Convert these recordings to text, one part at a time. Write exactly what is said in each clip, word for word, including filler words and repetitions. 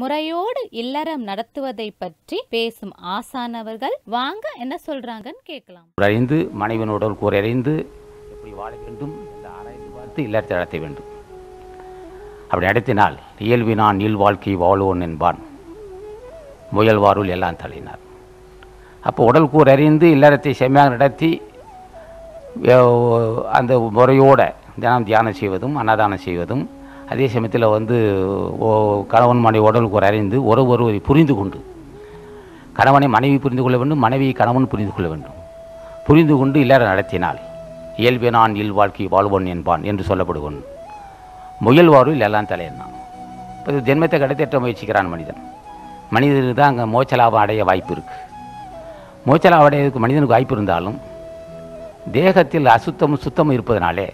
முறையோடு இல்லறம் நடத்துவதை பற்றி பேசும் ஆசானவர்கள் வாங்க என்ன சொல்றாங்கன்னு கேட்கலாம். அறிந்து மனைவனோட கூறறிந்து எப்படி வாழ வேண்டும் என்ற ஆராய்ந்து பார்த்து இல்லறத்தை நடத்த வேண்டும். அப்படி நடத்தினால் இயல்பினான் இல் வாழ்க்கை வாழ்வோன் என்பான் முயல்வாருள் எல்லாம் தள்ளினார். அப்போ உடல் கூறறிந்து இல்லறத்தை செம்மையாக நடத்தி அந்த முறையோடு தினம் தியானம் செய்வதும் அன்னதானம் செய்வதும் அதே சமயத்தில் வந்து கணவன் மனைவி உடல் கூற அறிந்து ஒரு ஒருவரை புரிந்து கொண்டு கணவனை மனைவி புரிந்து கொள்ள வேண்டும், மனைவியை கணவன் புரிந்து கொள்ள வேண்டும். புரிந்து கொண்டு இல்லறம் நடத்தினால் இயல்பினான் இல் வாழ்க்கை வாழ்வன் என்பான் என்று சொல்லப்படுவன் முயல்வாரில் எல்லாம் தலையினான். இப்போ ஜென்மத்தை கடத்தேற்ற முயற்சிக்கிறான் மனிதன். மனிதனுக்கு தான் அங்கே மோட்ச லாபம் அடைய வாய்ப்பு இருக்குது. மோட்ச லாபம் அடையிறதுக்கு மனிதனுக்கு வாய்ப்பு இருந்தாலும் தேகத்தில் அசுத்தமும் சுத்தமும் இருப்பதனாலே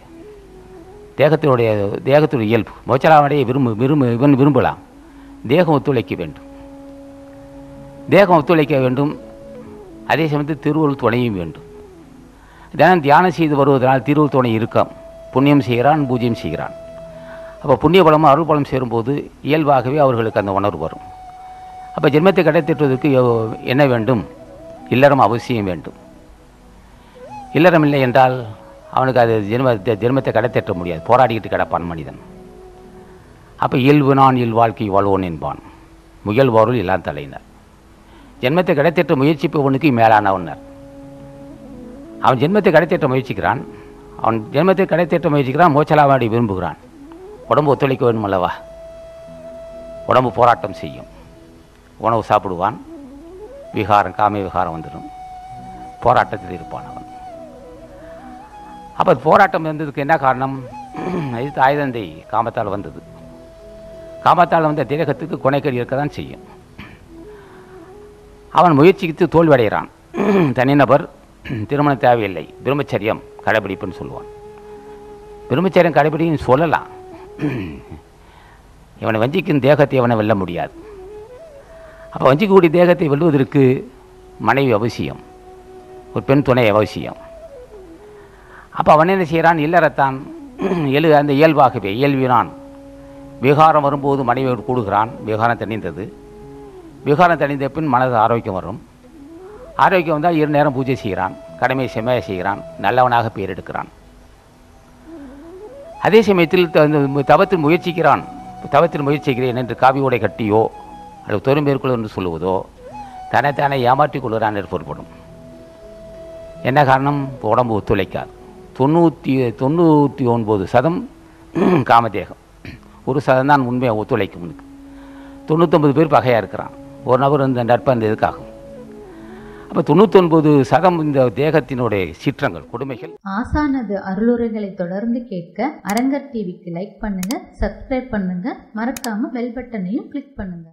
தேகத்தினுடைய தேகத்தினுடைய இயல்பு மோட்ச லாபம் அடைய விரும்பு விரும்பு இவன் விரும்பலாம். தேகம் ஒத்துழைக்க வேண்டும், தேகம் ஒத்துழைக்க வேண்டும். அதே சமயத்தில் திருவருள் துணையும் வேண்டும். தினம் தியானம் செய்து வருவதனால் திருவருள் துணை இருக்கும். புண்ணியம் செய்கிறான், பூஜ்யம் செய்கிறான். அப்போ புண்ணிய பலமும் அருள் பலம் சேரும்போது இயல்பாகவே அவர்களுக்கு அந்த உணர்வு வரும். அப்போ ஜென்மத்தை கடைத்திட்டுவதற்கு என்ன வேண்டும்? இல்லறம் அவசியம் வேண்டும். இல்லறம் இல்லை என்றால் அவனுக்கு அது ஜென்ம ஜென்மத்தை கடைத்தட்ட முடியாது. போராடிக்கிட்டு கிடப்பான் மனிதன். அப்போ இயல்பு நான் இல் வாழ்க்கை வாழ்வோன் என்பான் முயல்வாருள் எல்லாம் தலையினர். ஜென்மத்தை கடைத்தட்ட முயற்சிப்பவனுக்கு மேலானவனர். அவன் ஜென்மத்தை கடைத்தட்ட முயற்சிக்கிறான் அவன் ஜென்மத்தை கடைத்தட்ட முயற்சிக்கிறான் மோச்சலாவாடி விரும்புகிறான். உடம்பு ஒத்துழைக்க வேண்டும் அல்லவா? உடம்பு போராட்டம் செய்யும். உணவு சாப்பிடுவான், விகாரம் காமிய விகாரம் வந்துடும், போராட்டத்தில் இருப்பான் அவன். அப்போ போராட்டம் வந்ததுக்கு என்ன காரணம்? இது தாய்தந்தை காமத்தால் வந்தது. காமத்தால் வந்த தேகத்துக்கு குணைக்கடி இருக்க தான் செய்யும். அவன் முயற்சிக்கு தோல்வடைகிறான். தனிநபர் திருமண தேவையில்லை, பிரம்மச்சரியம் கடைபிடிப்புன்னு சொல்லுவான். பிரம்மச்சரியம் கடைபிடின்னு சொல்லலாம். இவனை வஞ்சிக்கும் தேகத்தை இவனை வெல்ல முடியாது. அப்போ வஞ்சிக்கக்கூடிய தேகத்தை வெல்வதற்கு மனைவி அவசியம், ஒரு பெண் துணை அவசியம். அப்போ அவன் என்ன செய்கிறான்? இல்லறத்தான் எழு அந்த இயல்பாகவே இயல்வினான். விகாரம் வரும்போது மனைவியோடு கூடுகிறான். விகாரம் தணிந்தது. விகாரம் தணிந்த பின் மனது ஆரோக்கியம் வரும். ஆரோக்கியம் வந்தால் இரு நேரம் பூஜை செய்கிறான், கடமையை செம்மையாக செய்கிறான், நல்லவனாக பேர் எடுக்கிறான். அதே சமயத்தில் தவத்தில் முயற்சிக்கிறான். தவத்தில் முயற்சிக்கிறேன் என்று காவி உடை கட்டியோ அல்லது தொழில் மேற்கொள்ள என்று சொல்லுவதோ தன்னைத்தானே ஏமாற்றிக் கொள்கிறான் என்று பொருள்படும். என்ன காரணம்? உடம்பு ஒத்துழைக்காது. தொண்ணூற்றி தொண்ணூற்றி ஒன்பது சதம் காமதேகம், ஒரு சதம் தான் உண்மையாக ஒத்துழைக்கும். உனக்கு தொண்ணூற்றொம்பது பேர் பகையாக இருக்கிறான். ஒரு நபர் இந்த நட்பு அந்த இதுக்காகும். அப்போ தொண்ணூற்றொன்பது சதம் இந்த தேகத்தினுடைய சீற்றங்கள் கொடுமைகள். ஆசானது அருளுரைகளை தொடர்ந்து கேட்க அரங்கர் டிவிக்கு லைக் பண்ணுங்க, சப்ஸ்கிரைப் பண்ணுங்க, மறக்காம பெல் பட்டனையும் கிளிக் பண்ணுங்க.